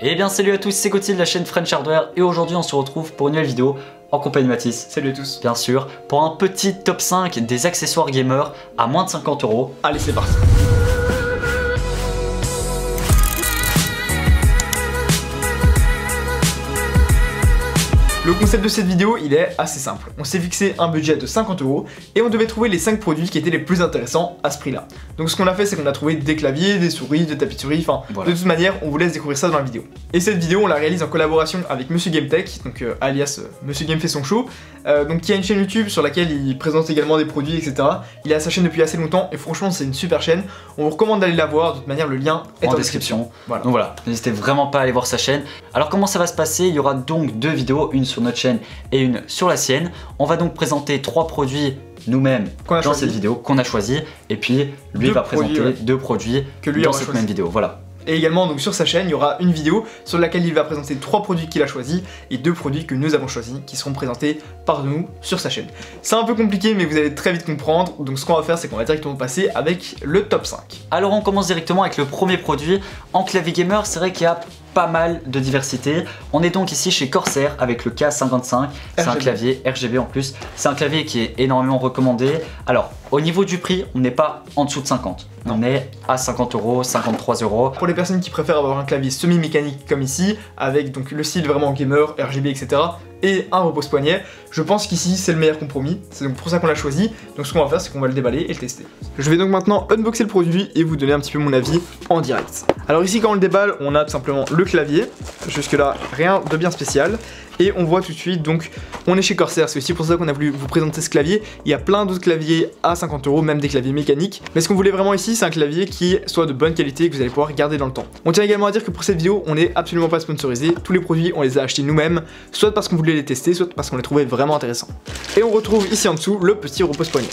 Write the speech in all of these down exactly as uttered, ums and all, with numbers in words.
Et bien salut à tous, c'est Cotyle de la chaîne FrenchHardware et aujourd'hui on se retrouve pour une nouvelle vidéo en compagnie de Mathis. Salut à tous. Bien sûr, pour un petit top cinq des accessoires gamer à moins de cinquante euros. Allez, c'est parti. Le concept de cette vidéo, il est assez simple. On s'est fixé un budget de cinquante euros et on devait trouver les cinq produits qui étaient les plus intéressants à ce prix-là. Donc ce qu'on a fait, c'est qu'on a trouvé des claviers, des souris, des tapis de souris, enfin voilà. De toute manière, on vous laisse découvrir ça dans la vidéo. Et cette vidéo, on la réalise en collaboration avec MrG Tech, donc euh, alias euh, MrG fait son show, euh, donc qui a une chaîne YouTube sur laquelle il présente également des produits, et cetera. Il est à sa chaîne depuis assez longtemps et franchement, c'est une super chaîne. On vous recommande d'aller la voir. De toute manière, le lien est en, en description. description. Voilà. Donc voilà, n'hésitez vraiment pas à aller voir sa chaîne. Alors comment ça va se passer? Il y aura donc deux vidéos, une sur notre chaîne et une sur la sienne. On va donc présenter trois produits nous-mêmes dans choisi. cette vidéo qu'on a choisi, et puis lui deux va produits, présenter ouais. deux produits que lui dans cette choisi. même vidéo. Voilà. Et également donc sur sa chaîne, il y aura une vidéo sur laquelle il va présenter trois produits qu'il a choisi et deux produits que nous avons choisis qui seront présentés par nous sur sa chaîne. C'est un peu compliqué mais vous allez très vite comprendre. Donc ce qu'on va faire, c'est qu'on va directement passer avec le top cinq. Alors on commence directement avec le premier produit. En clavier gamer, c'est vrai qu'il y a pas mal de diversité. On est donc ici chez Corsair avec le K cinquante-cinq. C'est un clavier R G B en plus. C'est un clavier qui est énormément recommandé. Alors au niveau du prix, on n'est pas en dessous de cinquante. Non. On est à cinquante euros, cinquante-trois euros. Pour les personnes qui préfèrent avoir un clavier semi-mécanique comme ici, avec donc le style vraiment gamer, R G B, et cetera, et un repose-poignet, je pense qu'ici c'est le meilleur compromis. C'est donc pour ça qu'on l'a choisi. Donc ce qu'on va faire, c'est qu'on va le déballer et le tester. Je vais donc maintenant unboxer le produit et vous donner un petit peu mon avis en direct. Alors ici, quand on le déballe, on a tout simplement le clavier. Jusque là, rien de bien spécial. Et on voit tout de suite, donc on est chez Corsair. C'est aussi pour ça qu'on a voulu vous présenter ce clavier. Il y a plein d'autres claviers à cinquante euros, même des claviers mécaniques. Mais ce qu'on voulait vraiment ici, c'est un clavier qui soit de bonne qualité et que vous allez pouvoir garder dans le temps. On tient également à dire que pour cette vidéo, on n'est absolument pas sponsorisé. Tous les produits, on les a achetés nous-mêmes, soit parce qu'on voulait les tester, soit parce qu'on les trouvait vraiment intéressants. Et on retrouve ici en dessous le petit repose-poignet.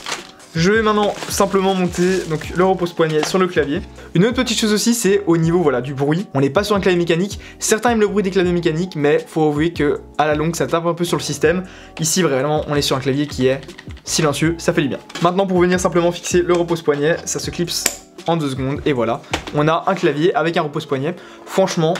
Je vais maintenant simplement monter donc le repose-poignet sur le clavier. Une autre petite chose aussi, c'est au niveau voilà, du bruit. On n'est pas sur un clavier mécanique. Certains aiment le bruit des claviers mécaniques, mais faut avouer que à la longue, ça tape un peu sur le système. Ici, vraiment, on est sur un clavier qui est silencieux, ça fait du bien. Maintenant, pour venir simplement fixer le repose-poignet, ça se clipse en deux secondes et voilà. On a un clavier avec un repose-poignet. Franchement,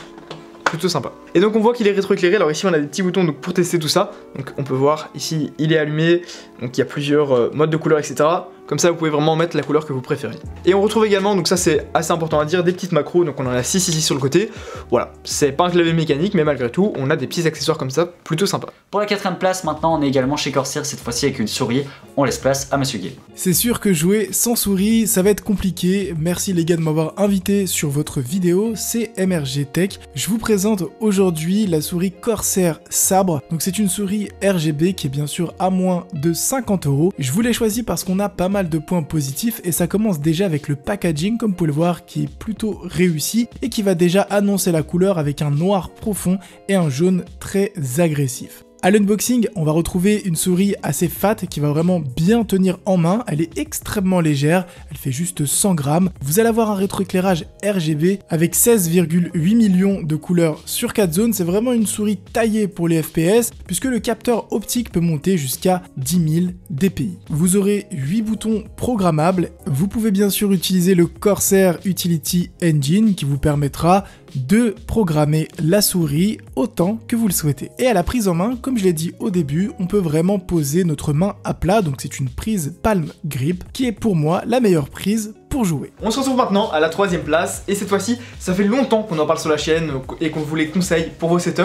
plutôt sympa. Et donc on voit qu'il est rétroéclairé. Alors ici on a des petits boutons donc pour tester tout ça. Donc on peut voir ici il est allumé, donc il y a plusieurs euh, modes de couleurs, et cetera. Comme ça vous pouvez vraiment mettre la couleur que vous préférez. Et on retrouve également, donc ça c'est assez important à dire, des petites macros. Donc on en a six ici sur le côté. Voilà, c'est pas un clavier mécanique mais malgré tout on a des petits accessoires comme ça, plutôt sympa. Pour la quatrième place maintenant, on est également chez Corsair, cette fois-ci avec une souris. On laisse place à Monsieur Gay. C'est sûr que jouer sans souris ça va être compliqué. Merci les gars de m'avoir invité sur votre vidéo. C'est M R G Tech. Je vous présente aujourd'hui la souris Corsair Sabre. Donc c'est une souris R G B qui est bien sûr à moins de cinquante euros. Je vous l'ai choisi parce qu'on a pas mal de points positifs et ça commence déjà avec le packaging comme vous pouvez le voir qui est plutôt réussi et qui va déjà annoncer la couleur avec un noir profond et un jaune très agressif. À l'unboxing, on va retrouver une souris assez fat qui va vraiment bien tenir en main. Elle est extrêmement légère, elle fait juste cent grammes. Vous allez avoir un rétroéclairage R G B avec seize virgule huit millions de couleurs sur quatre zones. C'est vraiment une souris taillée pour les F P S puisque le capteur optique peut monter jusqu'à dix mille D P I. Vous aurez huit boutons programmables. Vous pouvez bien sûr utiliser le Corsair Utility Engine qui vous permettra de programmer la souris autant que vous le souhaitez. Et à la prise en main, comme je l'ai dit au début, on peut vraiment poser notre main à plat, donc c'est une prise palm grip qui est pour moi la meilleure prise pour jouer. On se retrouve maintenant à la troisième place et cette fois-ci, ça fait longtemps qu'on en parle sur la chaîne et qu'on vous les conseille pour vos setups,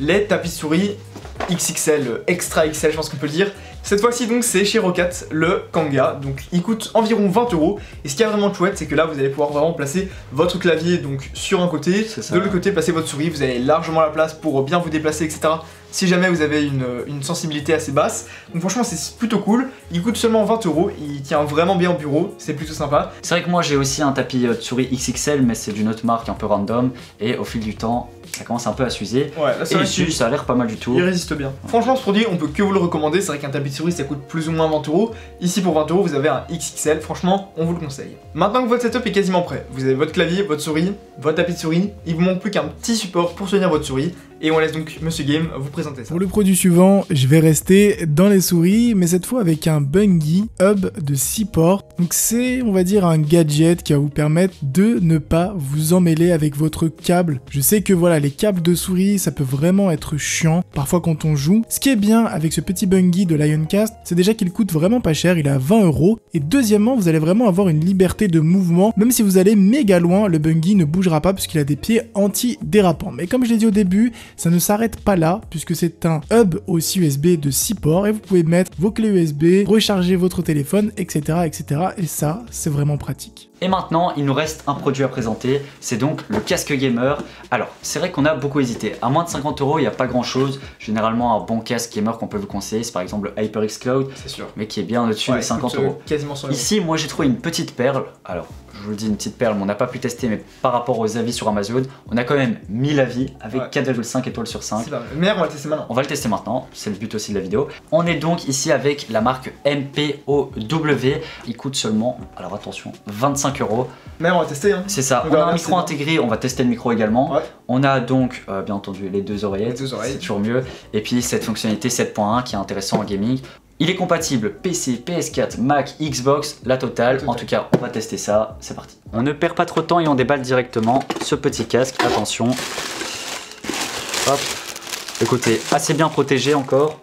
les tapis souris X X L, extra X L, je pense qu'on peut le dire. Cette fois-ci donc c'est chez Roccat le Kanga, donc il coûte environ vingt euros et ce qui est vraiment chouette c'est que là vous allez pouvoir vraiment placer votre clavier donc sur un côté, de l'autre côté placer votre souris, vous avez largement la place pour bien vous déplacer etc. si jamais vous avez une, une sensibilité assez basse, donc franchement c'est plutôt cool, il coûte seulement vingt euros, il tient vraiment bien au bureau, c'est plutôt sympa. C'est vrai que moi j'ai aussi un tapis euh, de souris X X L mais c'est d'une autre marque un peu random et au fil du temps ça commence un peu à s'user ouais, et dessus ça a l'air pas mal du tout. Il résiste bien. Ouais. Franchement ce produit on peut que vous le recommander, c'est vrai qu'un tapis de souris ça coûte plus ou moins vingt euros. Ici pour vingt euros vous avez un X X L, franchement on vous le conseille. Maintenant que votre setup est quasiment prêt, vous avez votre clavier, votre souris, votre tapis de souris, il vous manque plus qu'un petit support pour tenir votre souris et on laisse donc Monsieur Game vous présenter présenter ça. Pour le produit suivant, je vais rester dans les souris, mais cette fois avec un Bungie Hub de six ports. Donc c'est, on va dire, un gadget qui va vous permettre de ne pas vous emmêler avec votre câble. Je sais que voilà, les câbles de souris, ça peut vraiment être chiant, parfois quand on joue. Ce qui est bien avec ce petit Bungie de Lioncast, c'est déjà qu'il coûte vraiment pas cher, il est à vingt euros. Et deuxièmement, vous allez vraiment avoir une liberté de mouvement. Même si vous allez méga loin, le Bungie ne bougera pas puisqu'il a des pieds anti-dérapants. Mais comme je l'ai dit au début, ça ne s'arrête pas là, puisque c'est un hub aussi U S B de six ports, et vous pouvez mettre vos clés U S B, recharger votre téléphone, et cetera, et cetera. Et ça, c'est vraiment pratique. Et maintenant, il nous reste un produit à présenter, c'est donc le casque gamer. Alors, c'est vrai qu'on a beaucoup hésité. À moins de cinquante euros, il n'y a pas grand chose. Généralement, un bon casque gamer qu'on peut vous conseiller, c'est par exemple le HyperX Cloud, c'est sûr, mais qui est bien au-dessus ouais, des cinquante euros. Quasiment sur le Ici, moi j'ai trouvé une petite perle. Alors, je vous le dis, une petite perle, mais on n'a pas pu tester, mais par rapport aux avis sur Amazon, on a quand même mille avis avec ouais. quatre virgule cinq étoiles sur cinq. Mais on va le tester maintenant. On va le tester maintenant, c'est le but aussi de la vidéo. On est donc ici avec la marque M P O W. Il coûte seulement, alors attention, vingt-cinq euros. Mais on va tester. Hein. C'est ça, donc on a un micro intégré, on va tester le micro également. Ouais. On a donc, euh, bien entendu, les deux oreillettes, oreillettes. c'est toujours mieux. Et puis cette fonctionnalité sept point un qui est intéressante en gaming. Il est compatible P C, P S quatre, Mac, Xbox, la totale. En tout cas, on va tester ça, c'est parti. On ne perd pas trop de temps et on déballe directement ce petit casque, attention. Hop, le côté assez bien protégé encore.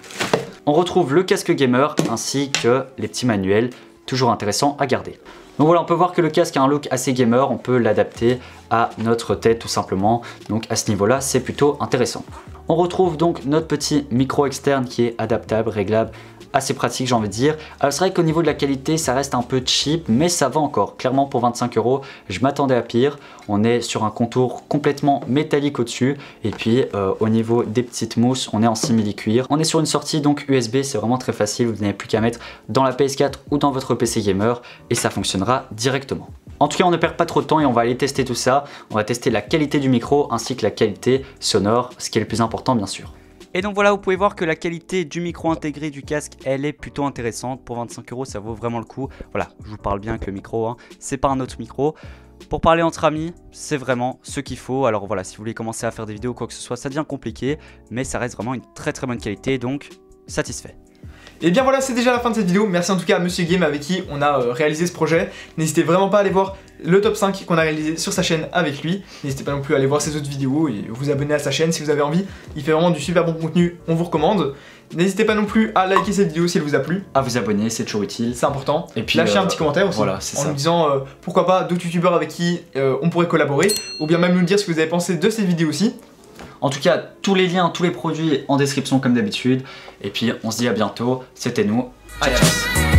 On retrouve le casque gamer ainsi que les petits manuels, toujours intéressants à garder. Donc voilà, on peut voir que le casque a un look assez gamer, on peut l'adapter à notre tête tout simplement. Donc à ce niveau-là, c'est plutôt intéressant. On retrouve donc notre petit micro externe qui est adaptable, réglable, assez pratique j'ai envie de dire. Alors c'est vrai qu'au niveau de la qualité ça reste un peu cheap, mais ça va encore. Clairement pour vingt-cinq euros, je m'attendais à pire. On est sur un contour complètement métallique au dessus, et puis euh, au niveau des petites mousses on est en simili cuir. On est sur une sortie donc U S B, c'est vraiment très facile, vous n'avez plus qu'à mettre dans la P S quatre ou dans votre P C gamer et ça fonctionnera directement. En tout cas on ne perd pas trop de temps et on va aller tester tout ça. On va tester la qualité du micro ainsi que la qualité sonore, ce qui est le plus important bien sûr. Et donc voilà, vous pouvez voir que la qualité du micro intégré du casque, elle est plutôt intéressante. Pour vingt-cinq euros, ça vaut vraiment le coup. Voilà, je vous parle bien avec le micro, hein. C'est pas un autre micro. Pour parler entre amis, c'est vraiment ce qu'il faut. Alors voilà, si vous voulez commencer à faire des vidéos ou quoi que ce soit, ça devient compliqué. Mais ça reste vraiment une très très bonne qualité, donc satisfait. Et bien voilà, c'est déjà la fin de cette vidéo. Merci en tout cas à Monsieur Game avec qui on a euh, réalisé ce projet. N'hésitez vraiment pas à aller voir le top cinq qu'on a réalisé sur sa chaîne avec lui. N'hésitez pas non plus à aller voir ses autres vidéos et vous abonner à sa chaîne si vous avez envie. Il fait vraiment du super bon contenu, on vous recommande. N'hésitez pas non plus à liker cette vidéo si elle vous a plu. À vous abonner, c'est toujours utile. C'est important. Et puis lâchez euh, un petit commentaire aussi, voilà, en ça. nous disant euh, pourquoi pas d'autres youtubeurs avec qui euh, on pourrait collaborer. Ou bien même nous dire ce que vous avez pensé de cette vidéo aussi. En tout cas, tous les liens, tous les produits en description comme d'habitude. Et puis, on se dit à bientôt. C'était nous. Ciao.